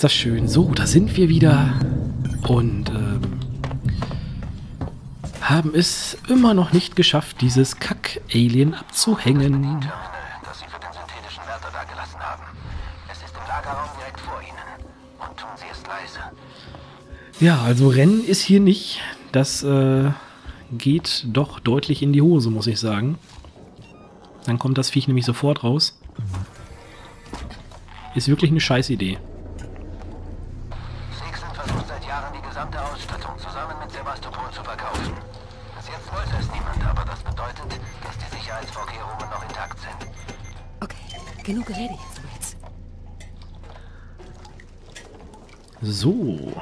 ist das schön. So, da sind wir wieder. Und haben es immer noch nicht geschafft, dieses Kack-Alien abzuhängen. Ja, also Rennen ist hier nicht. Das geht doch deutlich in die Hose, muss ich sagen. Dann kommt das Viech nämlich sofort raus. Ist wirklich eine Scheißidee. Seegson versucht seit Jahren, die gesamte Ausstattung zusammen mit Sevastopol zu verkaufen. Bis jetzt wollte es niemand, aber das bedeutet, dass die Sicherheitsvorkehrungen noch intakt sind. Okay, genug geredet jetzt. So.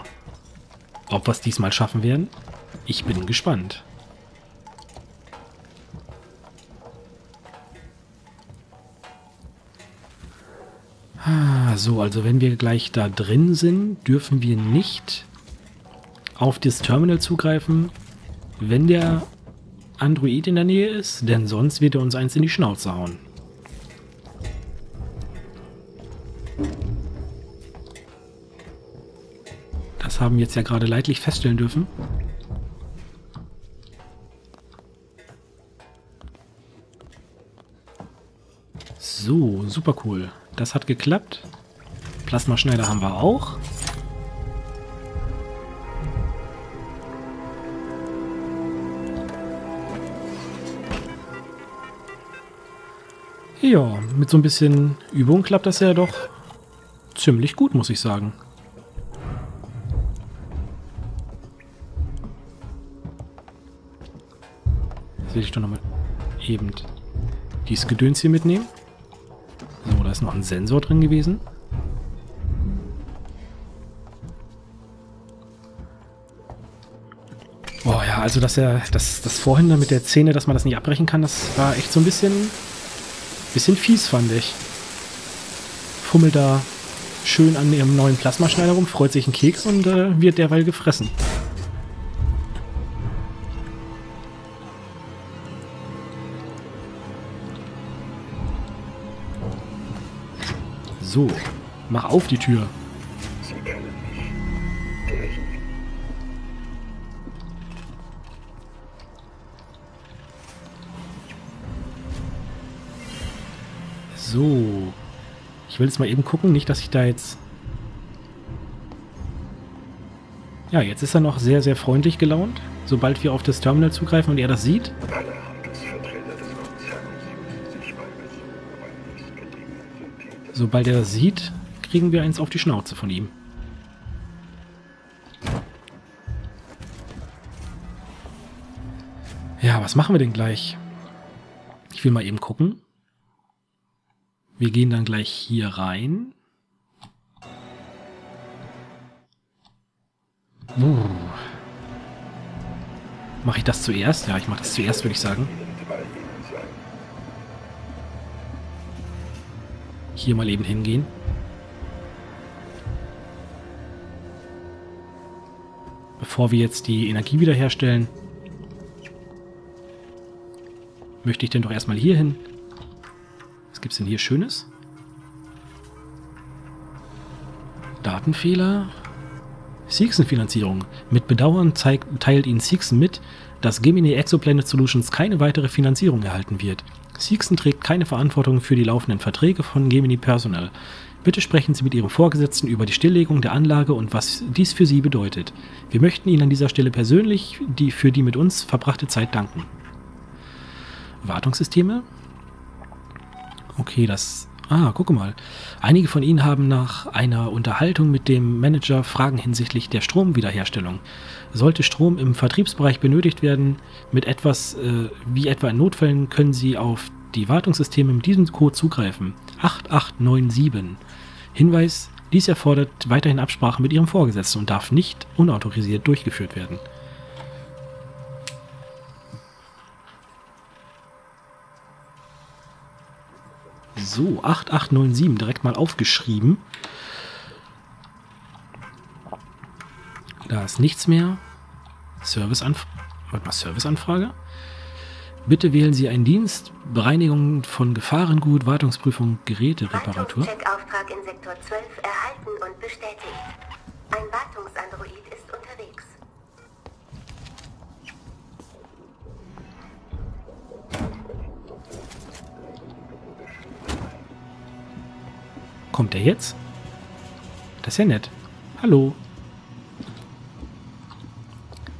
Ob wir es diesmal schaffen werden? Ich bin gespannt. So, also wenn wir gleich da drin sind, dürfen wir nicht auf das Terminal zugreifen, wenn der Android in der Nähe ist, denn sonst wird er uns eins in die Schnauze hauen. Das haben wir jetzt ja gerade leidlich feststellen dürfen. So, super cool. Das hat geklappt. Plasmaschneider haben wir auch. Ja, mit so ein bisschen Übung klappt das ja doch ziemlich gut, muss ich sagen. Jetzt will ich doch nochmal eben dieses Gedöns hier mitnehmen. So, da ist noch ein Sensor drin gewesen. Oh ja, also dass das vorhin mit der Szene, dass man das nicht abbrechen kann, das war echt so ein bisschen fies, fand ich. Fummelt da schön an ihrem neuen Plasmaschneider rum, freut sich einen Keks und wird derweil gefressen. So, mach auf die Tür. So, ich will jetzt mal eben gucken, nicht, dass ich da jetzt... Ja, jetzt ist er noch sehr, sehr freundlich gelaunt, sobald wir auf das Terminal zugreifen und er das sieht. Sobald er das sieht, kriegen wir eins auf die Schnauze von ihm. Ja, was machen wir denn gleich? Ich will mal eben gucken. Wir gehen dann gleich hier rein. Mache ich das zuerst? Ja, ich mache das zuerst, würde ich sagen. Hier mal eben hingehen. Bevor wir jetzt die Energie wiederherstellen, möchte ich denn doch erstmal hier hin. Was gibt es denn hier Schönes? Datenfehler. Seegson-Finanzierung. Mit Bedauern teilt Ihnen Seegson mit, dass Gemini Exoplanet Solutions keine weitere Finanzierung erhalten wird. Seegson trägt keine Verantwortung für die laufenden Verträge von Gemini Personal. Bitte sprechen Sie mit Ihrem Vorgesetzten über die Stilllegung der Anlage und was dies für Sie bedeutet. Wir möchten Ihnen an dieser Stelle persönlich für die mit uns verbrachte Zeit danken. Wartungssysteme? Okay, das... Ah, gucke mal. Einige von Ihnen haben nach einer Unterhaltung mit dem Manager Fragen hinsichtlich der Stromwiederherstellung. Sollte Strom im Vertriebsbereich benötigt werden, mit etwas wie etwa in Notfällen, können Sie auf die Wartungssysteme mit diesem Code zugreifen. 8897. Hinweis, dies erfordert weiterhin Absprachen mit Ihrem Vorgesetzten und darf nicht unautorisiert durchgeführt werden. So, 8897, direkt mal aufgeschrieben. Da ist nichts mehr. Serviceanfrage. Warte mal, Serviceanfrage? Bitte wählen Sie einen Dienst, Bereinigung von Gefahrengut, Wartungsprüfung, Gerätereparatur. Wartungscheckauftrag in Sektor 12 erhalten und bestätigt. Ein Wartungsandroid ist unterwegs. Kommt er jetzt? Das ist ja nett. Hallo.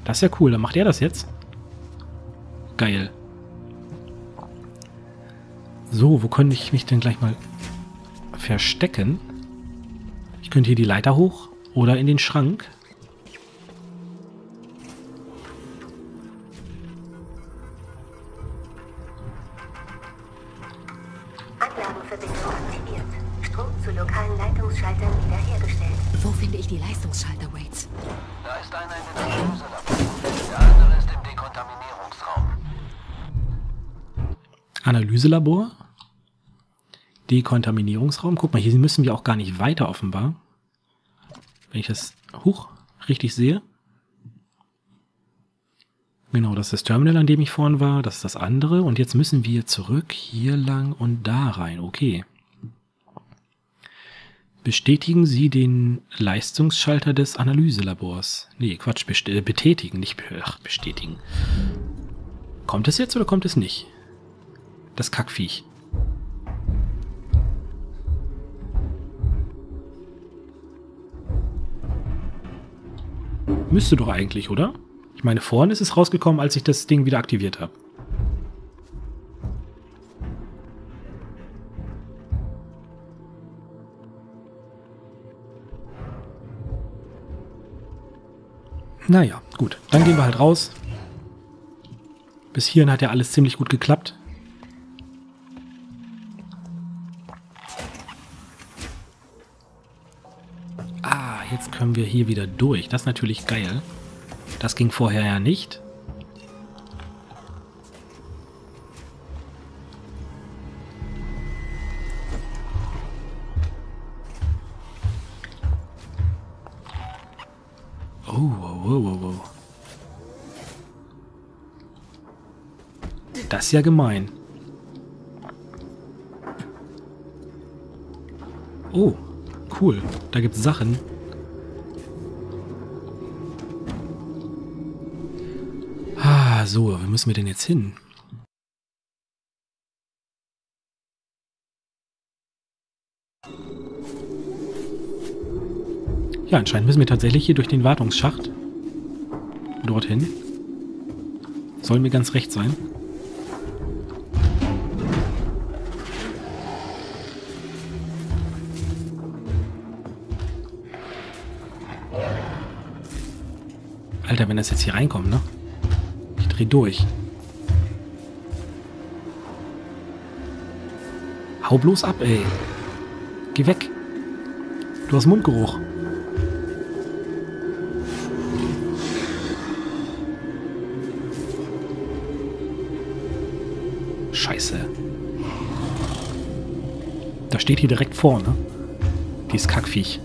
Das ist ja cool. Dann macht er das jetzt. Geil. So, wo könnte ich mich denn gleich mal verstecken? Ich könnte hier die Leiter hoch oder in den Schrank. Anlagenverbindung aktiviert. Strom zu lokalen Leitungsschaltern wiederhergestellt. Wo finde ich die Leistungsschalter, Waits? Da ist einer in der Analyselabor. Der andere ist im Dekontaminierungsraum. Analyselabor? Dekontaminierungsraum. Guck mal, hier müssen wir auch gar nicht weiter offenbar. Wenn ich das hoch richtig sehe. Genau, das ist das Terminal, an dem ich vorhin war. Das ist das andere. Und jetzt müssen wir zurück hier lang und da rein. Okay. Bestätigen Sie den Leistungsschalter des Analyselabors. Nee, Quatsch. Betätigen, nicht bestätigen. Kommt es jetzt oder kommt es nicht? Das Kackviech. Müsste doch eigentlich, oder? Ich meine, vorhin ist es rausgekommen, als ich das Ding wieder aktiviert habe. Naja, gut. Dann gehen wir halt raus. Bis hierhin hat ja alles ziemlich gut geklappt. Ah, jetzt können wir hier wieder durch. Das ist natürlich geil. Das ging vorher ja nicht. Oh, wow, wow, wow, wow. Das ist ja gemein. Oh, cool. Da gibt's Sachen. So, wo müssen wir denn jetzt hin? Ja, anscheinend müssen wir tatsächlich hier durch den Wartungsschacht dorthin. Soll mir ganz recht sein. Alter, wenn das jetzt hier reinkommt, ne? Durch. Hau bloß ab, ey. Geh weg. Du hast Mundgeruch. Scheiße. Da steht hier direkt vorne. Dieses Kackviech.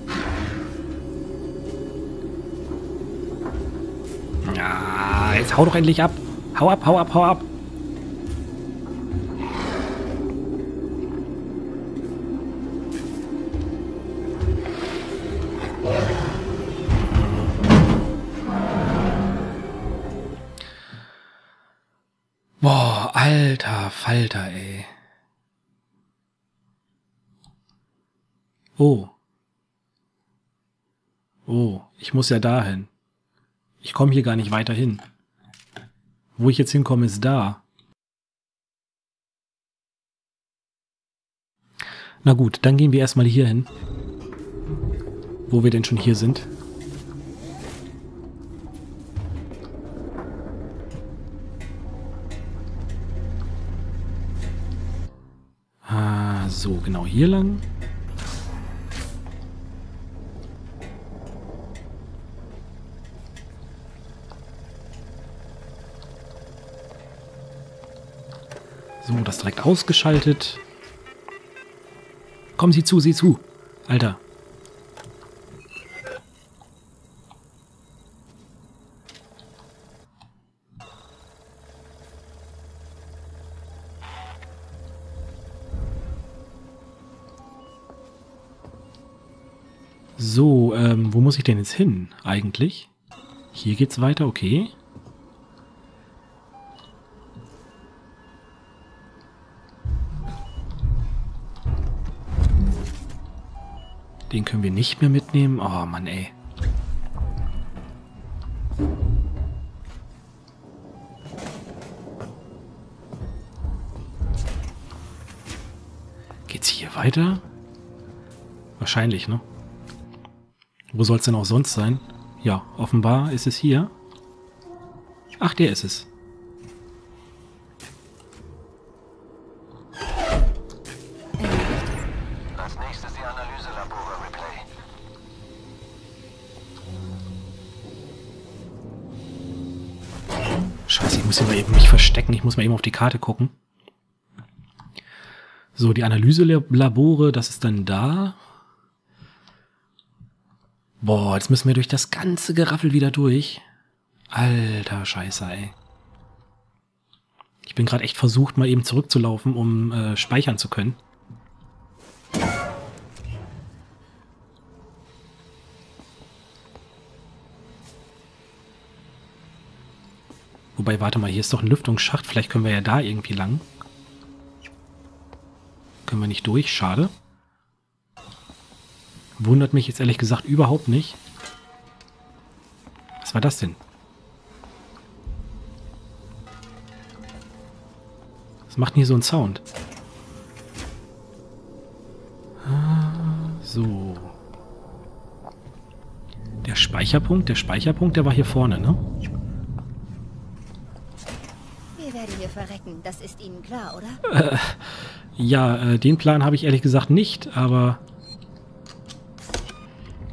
Ja, jetzt hau doch endlich ab. Hau ab, hau ab, hau ab. Boah, alter Falter, ey. Oh. Oh, ich muss ja dahin. Ich komme hier gar nicht weiter hin. Wo ich jetzt hinkomme, ist da. Na gut, dann gehen wir erstmal hier hin. Wo wir denn schon hier sind. Ah, so, genau hier lang. So, das direkt ausgeschaltet. Kommen Sie zu, sieh zu. Alter. So, wo muss ich denn jetzt hin eigentlich? Hier geht's weiter, okay. Den können wir nicht mehr mitnehmen. Oh Mann, ey. Geht's hier weiter? Wahrscheinlich, ne? Wo soll's denn auch sonst sein? Ja, offenbar ist es hier. Ach, der ist es. Als nächstes die Analyselabore Replay. Scheiße, ich muss hier mal eben mich verstecken. Ich muss mal eben auf die Karte gucken. So, die Analyselabore, das ist dann da. Boah, jetzt müssen wir durch das ganze Geraffel wieder durch. Alter Scheiße, ey. Ich bin gerade echt versucht, mal eben zurückzulaufen, um speichern zu können. Wobei, warte mal, hier ist doch ein Lüftungsschacht. Vielleicht können wir ja da irgendwie lang. Können wir nicht durch, schade. Wundert mich jetzt ehrlich gesagt überhaupt nicht. Was war das denn? Was macht denn hier so ein Sound? So. Der Speicherpunkt, der war hier vorne, ne? Wir werden hier verrecken, das ist Ihnen klar, oder? Ja, den Plan habe ich ehrlich gesagt nicht, aber...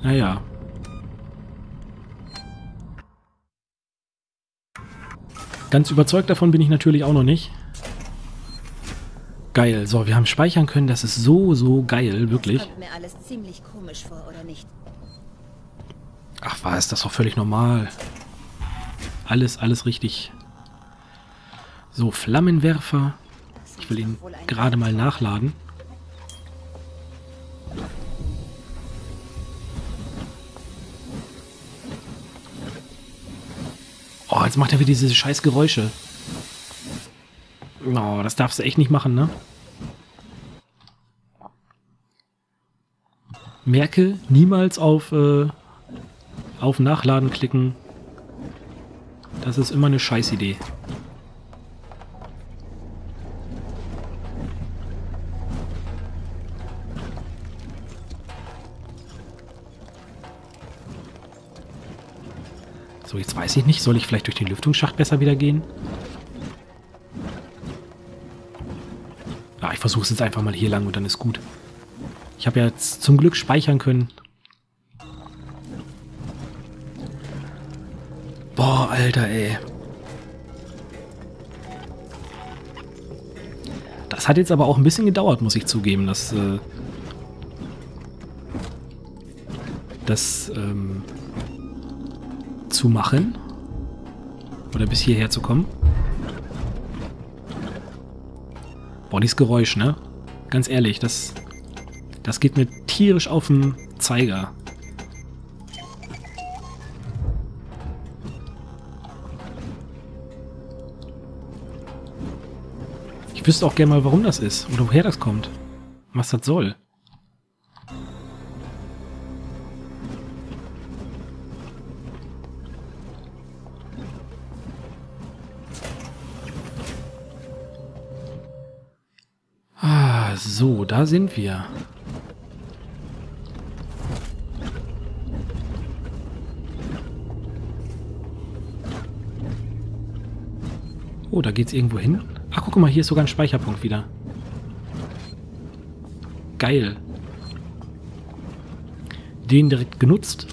Naja. Ganz überzeugt davon bin ich natürlich auch noch nicht. Geil. So, wir haben speichern können. Das ist so, so geil, wirklich. Das kommt mir alles ziemlich komisch vor, oder nicht? Ach was, das ist doch völlig normal. Alles richtig. So, Flammenwerfer. Ich will ihn gerade mal nachladen. Oh, jetzt macht er wieder diese scheiß Geräusche. Oh, das darfst du echt nicht machen, ne? Merke, niemals auf Nachladen klicken. Das ist immer eine Scheißidee. So, jetzt weiß ich nicht. Soll ich vielleicht durch den Lüftungsschacht besser wieder gehen? Ja, ich versuche es jetzt einfach mal hier lang und dann ist gut. Ich habe ja jetzt zum Glück speichern können. Boah, Alter, ey. Das hat jetzt aber auch ein bisschen gedauert, muss ich zugeben. Das zu machen oder bis hierher zu kommen. Boah, dieses Geräusch, ne? Ganz ehrlich, das geht mir tierisch auf den Zeiger. Ich wüsste auch gerne mal, warum das ist oder woher das kommt, was das soll. So, da sind wir. Oh, da geht's irgendwo hin. Ach, guck mal, hier ist sogar ein Speicherpunkt wieder. Geil. Den direkt genutzt.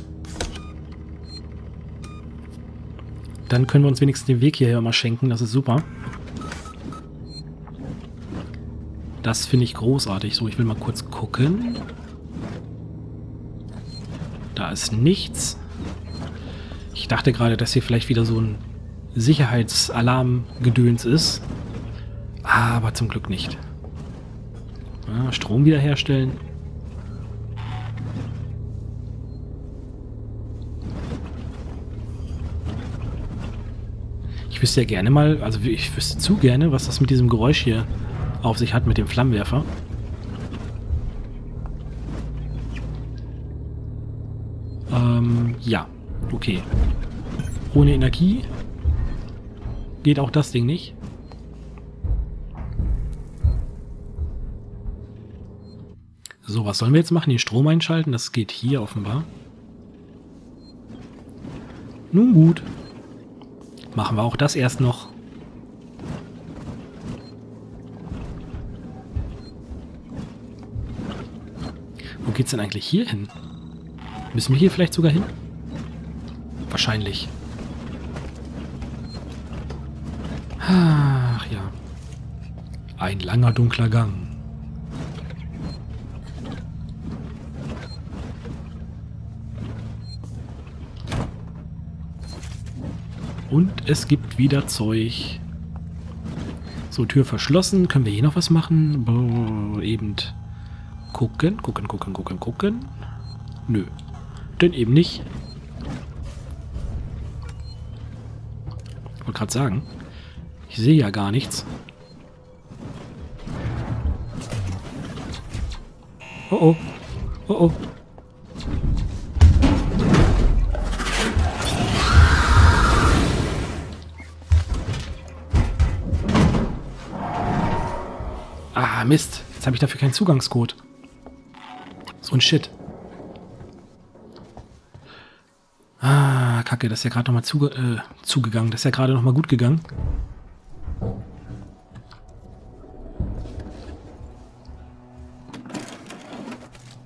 Dann können wir uns wenigstens den Weg hierher mal schenken. Das ist super. Das finde ich großartig. So, ich will mal kurz gucken. Da ist nichts. Ich dachte gerade, dass hier vielleicht wieder so ein Sicherheitsalarmgedöns ist. Aber zum Glück nicht. Ja, Strom wiederherstellen. Ich wüsste ja gerne mal, also ich wüsste zu gerne, was das mit diesem Geräusch hier auf sich hat, mit dem Flammenwerfer. Ja. Okay. Ohne Energie geht auch das Ding nicht. So, was sollen wir jetzt machen? Den Strom einschalten? Das geht hier offenbar. Nun gut. Machen wir auch das erst noch. Wo geht's denn eigentlich hier hin? Müssen wir hier vielleicht sogar hin? Wahrscheinlich. Ach ja. Ein langer, dunkler Gang. Und es gibt wieder Zeug. So, Tür verschlossen. Können wir hier noch was machen? Boah, eben gucken. Nö. Denn eben nicht. Ich wollte gerade sagen, ich sehe ja gar nichts. Oh oh. Oh oh. Ah, Mist. Jetzt habe ich dafür keinen Zugangscode. So ein Shit. Ah, Kacke. Das ist ja gerade nochmal zugegangen. Das ist ja gerade nochmal gut gegangen.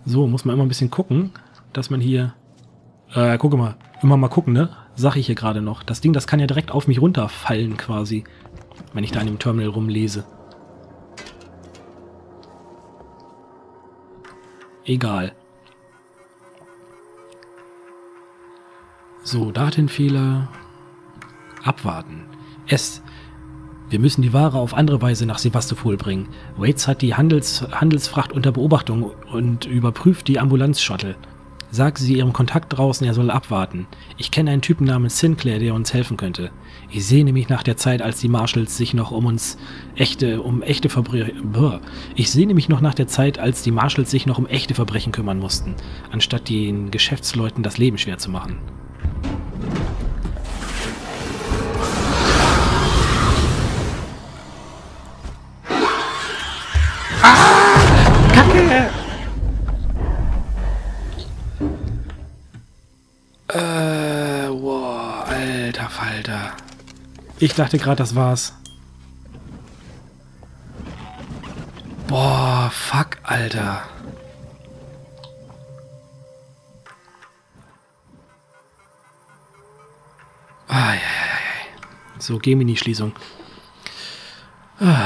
So, muss man immer ein bisschen gucken, dass man hier... gucke mal. Immer mal gucken, ne? Sag ich hier gerade noch. Das Ding, das kann ja direkt auf mich runterfallen quasi, wenn ich da an dem Terminal rumlese. Egal. So, Datenfehler. Abwarten. S. Wir müssen die Ware auf andere Weise nach Sevastopol bringen. Waits hat die Handelsfracht unter Beobachtung und überprüft die Ambulanz-Shuttle. Sag sie ihrem Kontakt draußen, er soll abwarten. Ich kenne einen Typen namens Sinclair, der uns helfen könnte. Ich sehne mich nach der Zeit, als die Marshals sich noch um echte Verbrechen kümmern mussten, anstatt den Geschäftsleuten das Leben schwer zu machen. Wow, alter Falter. Ich dachte gerade, das war's. Boah, fuck, Alter. Ah, ja, ja, ja. So, Gemini-Schließung.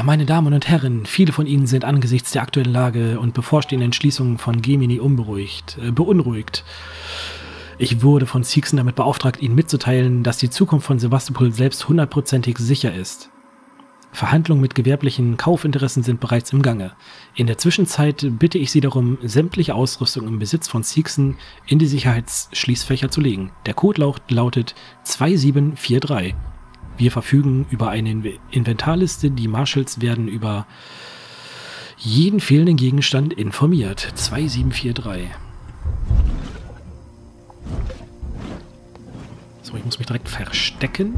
Meine Damen und Herren, viele von Ihnen sind angesichts der aktuellen Lage und bevorstehenden Schließungen von Gemini beunruhigt. Ich wurde von Seegson damit beauftragt, Ihnen mitzuteilen, dass die Zukunft von Sevastopol selbst hundertprozentig sicher ist. Verhandlungen mit gewerblichen Kaufinteressen sind bereits im Gange. In der Zwischenzeit bitte ich Sie darum, sämtliche Ausrüstung im Besitz von Seegson in die Sicherheitsschließfächer zu legen. Der Code lautet 2743. Wir verfügen über eine Inventarliste. Die Marshals werden über jeden fehlenden Gegenstand informiert. 2743. So, ich muss mich direkt verstecken,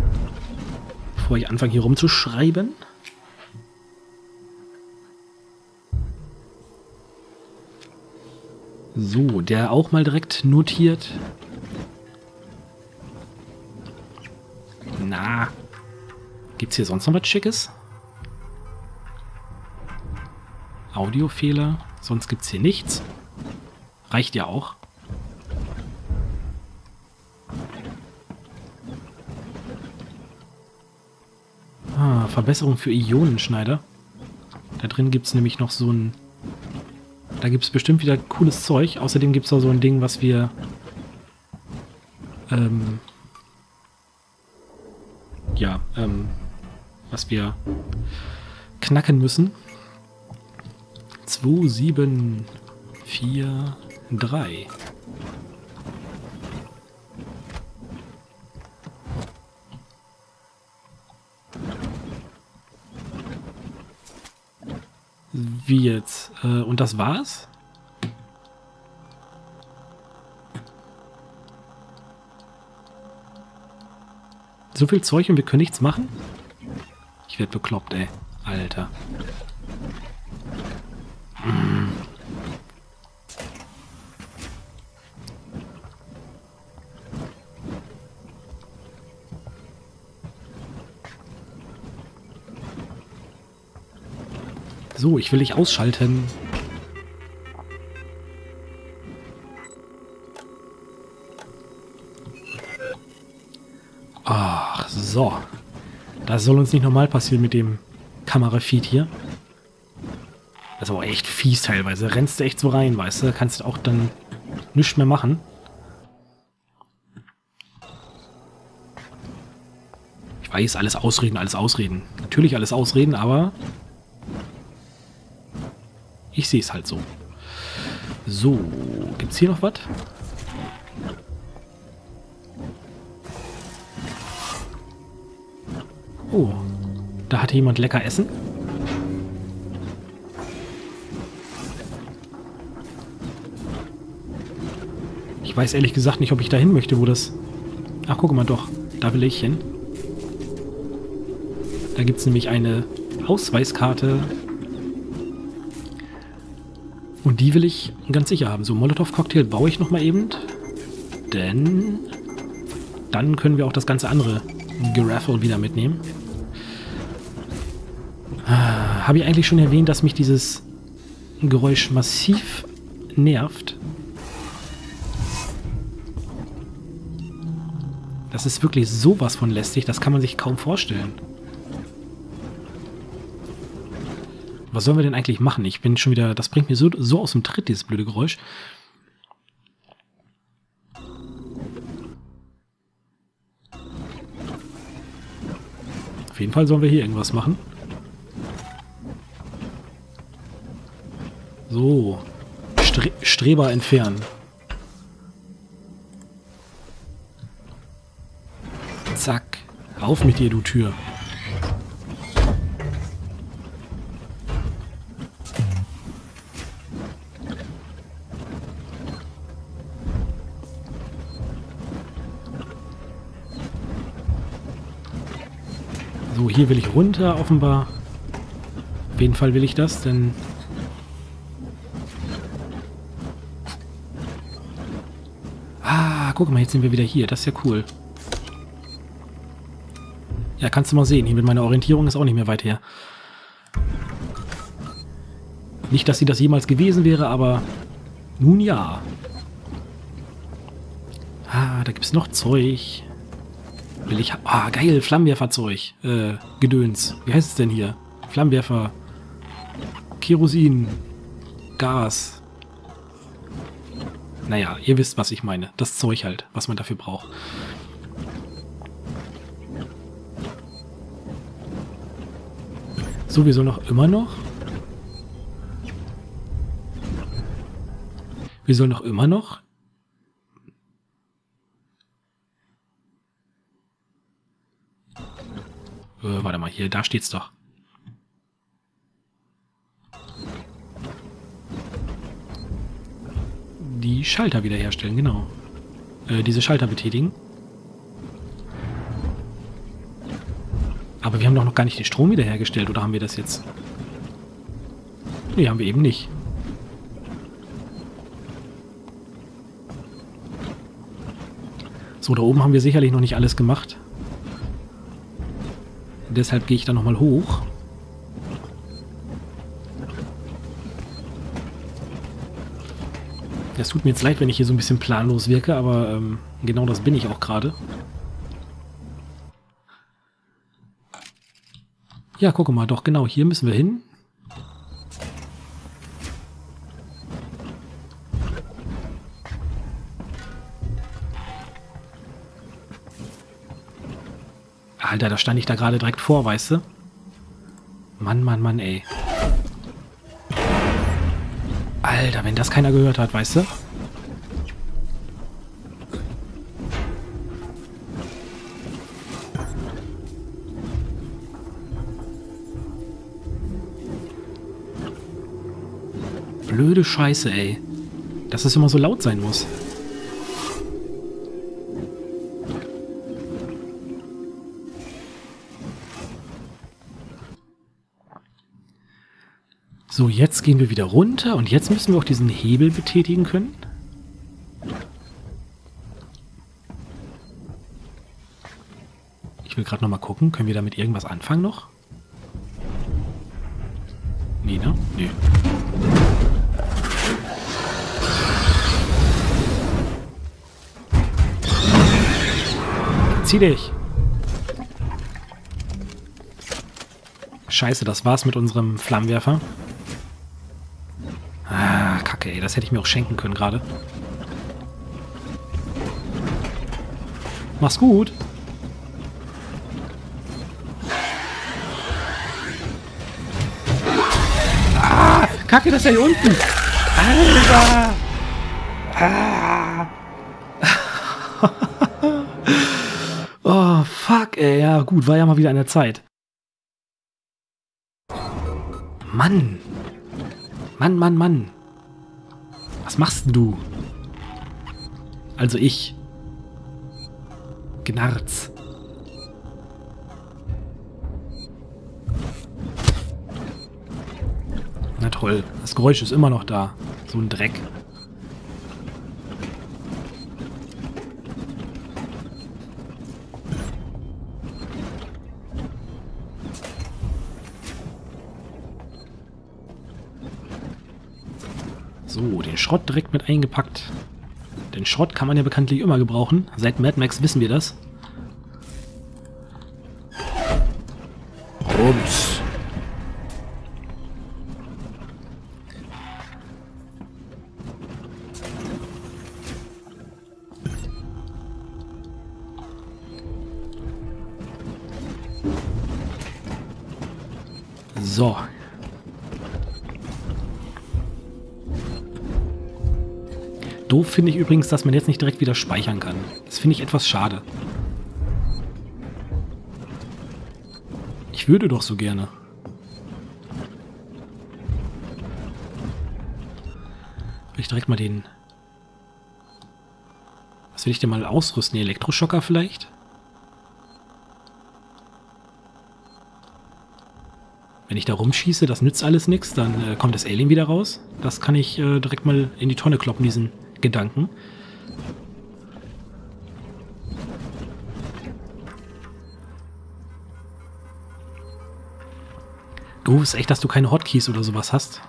bevor ich anfange, hier rumzuschreiben. So, der auch mal direkt notiert. Na, gibt's hier sonst noch was Schickes? Audiofehler, sonst gibt's hier nichts. Reicht ja auch. Verbesserung für Ionenschneider. Da drin gibt es nämlich noch so ein... Da gibt es bestimmt wieder cooles Zeug. Außerdem gibt es da so ein Ding, was wir... was wir knacken müssen. 2743. Wie jetzt? Und das war's? So viel Zeug und wir können nichts machen? Ich werde bekloppt, ey. Alter. So, ich will dich ausschalten. Ach, so. Das soll uns nicht normal passieren mit dem Kamerafeed hier. Das ist aber echt fies teilweise. Rennst du echt so rein, weißt du? Kannst du auch dann nichts mehr machen. Ich weiß, alles ausreden, alles ausreden. Natürlich alles ausreden, aber... ich sehe es halt so. So, gibt es hier noch was? Oh, da hatte jemand lecker Essen. Ich weiß ehrlich gesagt nicht, ob ich da hin möchte, wo das... ach, guck mal, doch. Da will ich hin. Da gibt es nämlich eine Ausweiskarte... und die will ich ganz sicher haben. So, Molotow-Cocktail baue ich nochmal eben. Denn dann können wir auch das ganze andere Geraffle wieder mitnehmen. Habe ich eigentlich schon erwähnt, dass mich dieses Geräusch massiv nervt? Das ist wirklich sowas von lästig. Das kann man sich kaum vorstellen. Was sollen wir denn eigentlich machen? Ich bin schon wieder... das bringt mir so aus dem Tritt, dieses blöde Geräusch. Auf jeden Fall sollen wir hier irgendwas machen. So. Streber entfernen. Zack. Auf mit dir, du Tür. So, hier will ich runter, offenbar. Auf jeden Fall will ich das, denn... ah, guck mal, jetzt sind wir wieder hier. Das ist ja cool. Ja, kannst du mal sehen. Hier mit meiner Orientierung ist auch nicht mehr weit her. Nicht, dass sie das jemals gewesen wäre, aber... nun ja. Ah, da gibt es noch Zeug. Will ich... ah, geil, Flammenwerferzeug. Gedöns. Wie heißt es denn hier? Flammenwerfer. Kerosin. Gas. Naja, ihr wisst, was ich meine. Das Zeug halt, was man dafür braucht. So, wir sollen noch immer noch... wir sollen noch immer noch... warte mal, hier, da steht's doch. Die Schalter wiederherstellen, genau. Diese Schalter betätigen. Aber wir haben doch noch gar nicht den Strom wiederhergestellt, oder haben wir das jetzt? Nee, haben wir eben nicht. So, da oben haben wir sicherlich noch nicht alles gemacht. Deshalb gehe ich da nochmal hoch. Das tut mir jetzt leid, wenn ich hier so ein bisschen planlos wirke, aber genau das bin ich auch gerade. Ja, guck mal, doch genau, hier müssen wir hin. Alter, da stand ich da gerade direkt vor, weißt du? Mann, Mann, Mann, ey. Alter, wenn das keiner gehört hat, weißt du? blöde Scheiße, ey. Dass es immer so laut sein muss. So, jetzt gehen wir wieder runter und jetzt müssen wir auch diesen Hebel betätigen können. Ich will gerade nochmal gucken, können wir damit irgendwas anfangen noch? Nee, ne? Nee. Zieh dich! Scheiße, das war's mit unserem Flammenwerfer. Ah, Kacke, ey, das hätte ich mir auch schenken können gerade. Mach's gut! Kacke, das ist ja hier unten. Alter! Ah. Oh, fuck, ey. Ja, gut, war ja mal wieder an der Zeit. Mann. Mann, Mann, Mann. Was machst du? Also ich. Gnarz. Na toll, das Geräusch ist immer noch da. So ein Dreck. So, den Schrott direkt mit eingepackt. Den Schrott kann man ja bekanntlich immer gebrauchen. Seit Mad Max wissen wir das. Rums. So. Doof finde ich übrigens, dass man jetzt nicht direkt wieder speichern kann. Das finde ich etwas schade. Ich würde doch so gerne. Will ich direkt mal den... Was will ich denn mal ausrüsten? Den Elektroschocker vielleicht? Wenn ich da rumschieße, das nützt alles nichts, dann kommt das Alien wieder raus. Das kann ich direkt mal in die Tonne kloppen, diesen Gedanken. Du ist echt, dass du keine Hotkeys oder sowas hast.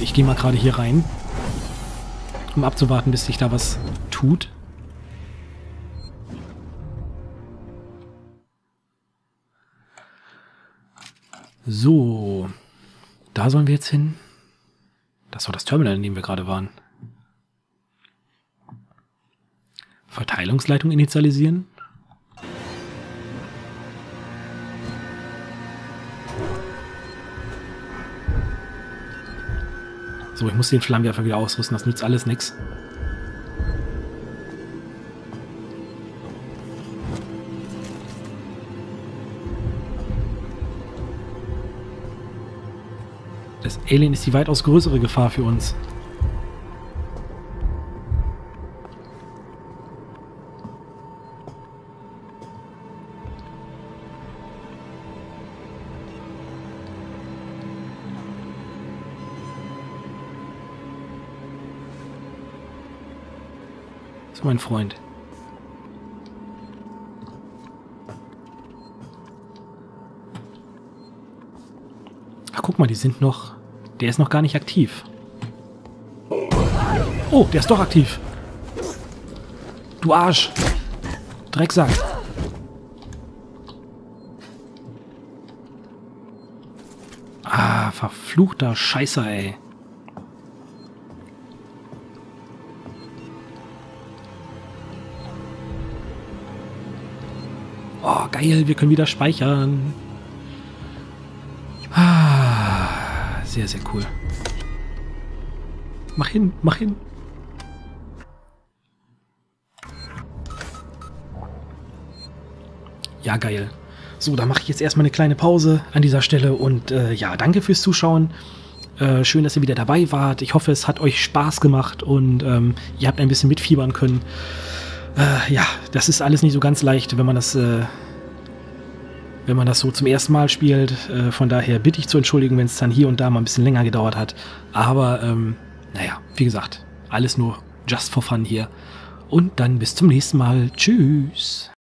Ich gehe mal gerade hier rein, um abzuwarten, bis sich da was tut. So, da sollen wir jetzt hin. Das war das Terminal, in dem wir gerade waren. Verteilungsleitung initialisieren. So, ich muss den Flammenwerfer wieder ausrüsten, das nützt alles nichts. Das Alien ist die weitaus größere Gefahr für uns. Mein Freund. Ach, guck mal, die sind noch... Der ist noch gar nicht aktiv. Oh, der ist doch aktiv. Du Arsch. Drecksack. Ah, verfluchter Scheißer, ey. Wir können wieder speichern. Ah. Sehr, sehr cool. Mach hin, mach hin. Ja, geil. So, da mache ich jetzt erstmal eine kleine Pause an dieser Stelle und ja, danke fürs Zuschauen. Schön, dass ihr wieder dabei wart. Ich hoffe, es hat euch Spaß gemacht und ihr habt ein bisschen mitfiebern können. Ja, das ist alles nicht so ganz leicht, wenn man das, so zum ersten Mal spielt. Von daher bitte ich zu entschuldigen, wenn es dann hier und da mal ein bisschen länger gedauert hat. Aber naja, wie gesagt, alles nur just for fun hier. Und dann bis zum nächsten Mal. Tschüss!